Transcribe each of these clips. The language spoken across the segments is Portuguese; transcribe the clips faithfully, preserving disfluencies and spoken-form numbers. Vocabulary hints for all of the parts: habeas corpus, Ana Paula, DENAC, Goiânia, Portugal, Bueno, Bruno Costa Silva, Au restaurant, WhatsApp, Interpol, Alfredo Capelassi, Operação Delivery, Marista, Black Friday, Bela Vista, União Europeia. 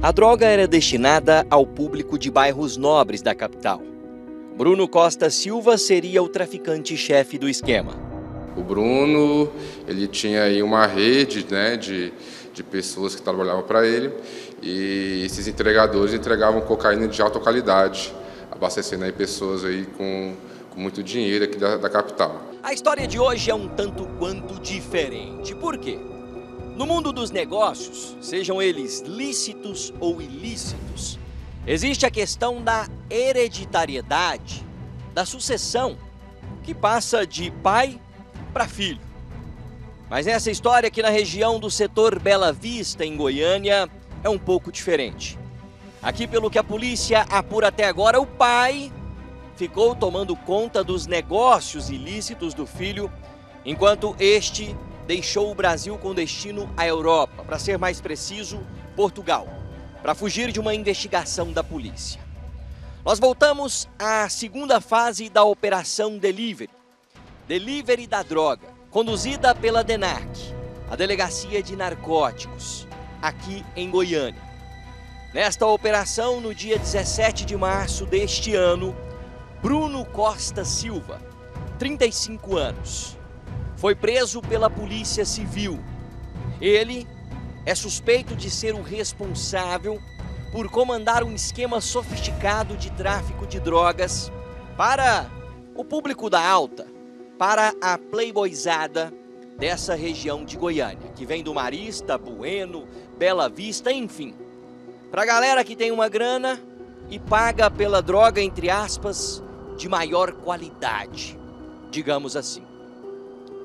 A droga era destinada ao público de bairros nobres da capital. Bruno Costa Silva seria o traficante-chefe do esquema. O Bruno, ele tinha aí uma rede, né, de, de pessoas que trabalhavam para ele, e esses entregadores entregavam cocaína de alta qualidade, abastecendo aí pessoas aí com, com muito dinheiro aqui da, da capital. A história de hoje é um tanto quanto diferente. Por quê? No mundo dos negócios, sejam eles lícitos ou ilícitos, existe a questão da hereditariedade, da sucessão, que passa de pai para filho. Mas nessa história aqui na região do setor Bela Vista, em Goiânia, é um pouco diferente. Aqui, pelo que a polícia apura até agora, o pai ficou tomando conta dos negócios ilícitos do filho, enquanto este deixou o Brasil com destino à Europa, para ser mais preciso, Portugal, para fugir de uma investigação da polícia. Nós voltamos à segunda fase da Operação Delivery, Delivery da Droga, conduzida pela DENAC, a Delegacia de Narcóticos, aqui em Goiânia. Nesta operação, no dia dezessete de março deste ano, Bruno Costa Silva, trinta e cinco anos, foi preso pela Polícia Civil. Ele é suspeito de ser o responsável por comandar um esquema sofisticado de tráfico de drogas para o público da alta, para a playboyzada dessa região de Goiânia, que vem do Marista, Bueno, Bela Vista, enfim. Para a galera que tem uma grana e paga pela droga, entre aspas, de maior qualidade, digamos assim.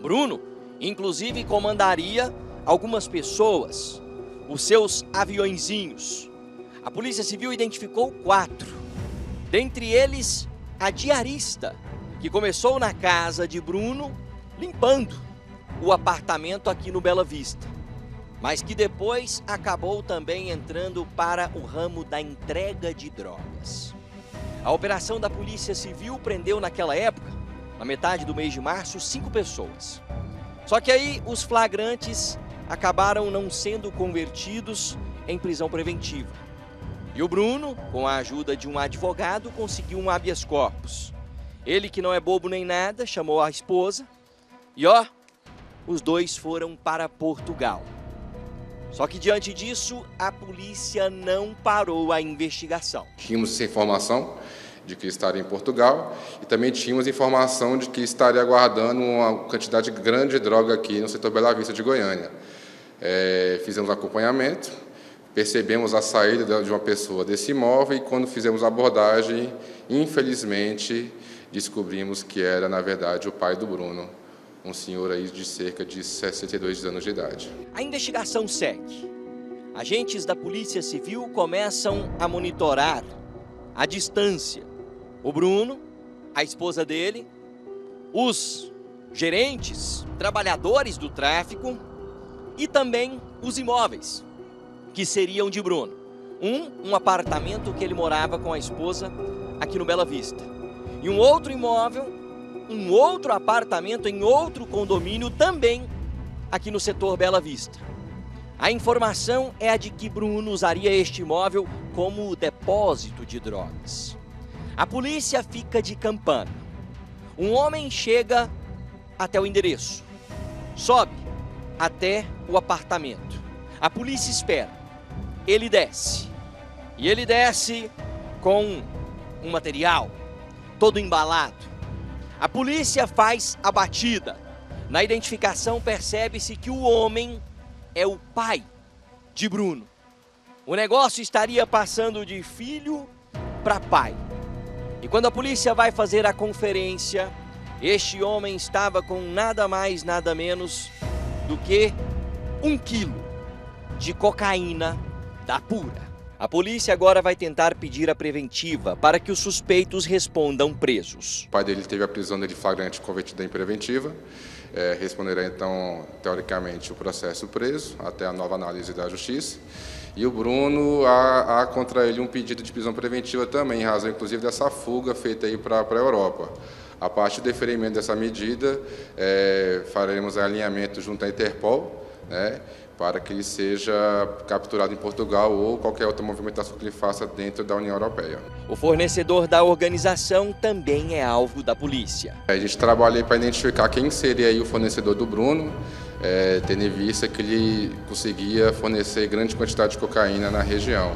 Bruno, inclusive, comandaria algumas pessoas, os seus aviõezinhos. A Polícia Civil identificou quatro, dentre eles a diarista, que começou na casa de Bruno, limpando o apartamento aqui no Bela Vista, mas que depois acabou também entrando para o ramo da entrega de drogas. A operação da Polícia Civil prendeu naquela época, na metade do mês de março, cinco pessoas. Só que aí os flagrantes acabaram não sendo convertidos em prisão preventiva. E o Bruno, com a ajuda de um advogado, conseguiu um habeas corpus. Ele, que não é bobo nem nada, chamou a esposa e, ó, os dois foram para Portugal. Só que diante disso, a polícia não parou a investigação. Tínhamos essa informação de que estaria em Portugal e também tínhamos informação de que estaria aguardando uma quantidade grande de droga aqui no setor Bela Vista de Goiânia. É, fizemos acompanhamento, percebemos a saída de uma pessoa desse imóvel e, quando fizemos a abordagem, infelizmente descobrimos que era, na verdade, o pai do Bruno, um senhor aí de cerca de sessenta e dois anos de idade. A investigação segue. Agentes da Polícia Civil começam a monitorar à distância o Bruno, a esposa dele, os gerentes, trabalhadores do tráfico e também os imóveis que seriam de Bruno. Um, um apartamento que ele morava com a esposa aqui no Bela Vista. E um outro imóvel, um outro apartamento em outro condomínio também aqui no setor Bela Vista. A informação é a de que Bruno usaria este imóvel como depósito de drogas. A polícia fica de campana. Um homem chega até o endereço, sobe até o apartamento. A polícia espera. Ele desce. E ele desce com um material todo embalado. A polícia faz a batida. Na identificação percebe-se que o homem é o pai de Bruno. O negócio estaria passando de filho para pai. E quando a polícia vai fazer a conferência, este homem estava com nada mais, nada menos do que um quilo de cocaína da pura. A polícia agora vai tentar pedir a preventiva para que os suspeitos respondam presos. O pai dele teve a prisão dele flagrante convertida em preventiva. É, responderá, então, teoricamente, o processo preso, até a nova análise da justiça. E o Bruno, há, há contra ele um pedido de prisão preventiva também, em razão, inclusive, dessa fuga feita aí para a Europa. A partir do deferimento dessa medida, é, faremos alinhamento junto à Interpol, né, para que ele seja capturado em Portugal ou qualquer outra movimentação que ele faça dentro da União Europeia. O fornecedor da organização também é alvo da polícia. A gente trabalha para identificar quem seria aí o fornecedor do Bruno, é, tendo em vista que ele conseguia fornecer grande quantidade de cocaína na região.